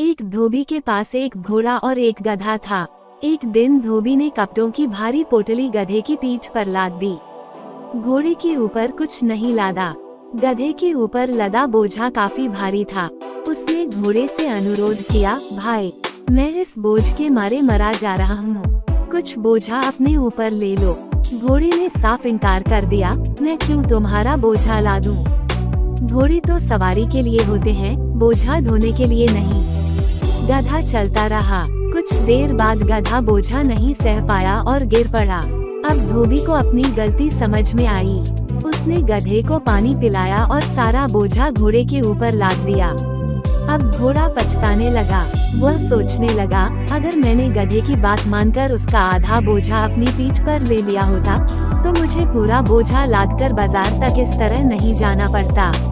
एक धोबी के पास एक घोड़ा और एक गधा था। एक दिन धोबी ने कपटों की भारी पोटली गधे की पीठ पर लाद दी। घोड़े के ऊपर कुछ नहीं लादा। गधे के ऊपर लदा बोझा काफी भारी था। उसने घोड़े से अनुरोध किया, भाई मैं इस बोझ के मारे मरा जा रहा हूँ, कुछ बोझा अपने ऊपर ले लो। घोड़े ने साफ इनकार कर दिया, मैं क्यों तुम्हारा बोझा ला दूं? घोड़े तो सवारी के लिए होते हैं, बोझा ढोने के लिए नहीं। गधा चलता रहा। कुछ देर बाद गधा बोझा नहीं सह पाया और गिर पड़ा। अब धोबी को अपनी गलती समझ में आई। उसने गधे को पानी पिलाया और सारा बोझा घोड़े के ऊपर लाद दिया। अब घोड़ा पछताने लगा। वह सोचने लगा, अगर मैंने गधे की बात मानकर उसका आधा बोझा अपनी पीठ पर ले लिया होता तो मुझे पूरा बोझा लादकर बाजार तक इस तरह नहीं जाना पड़ता।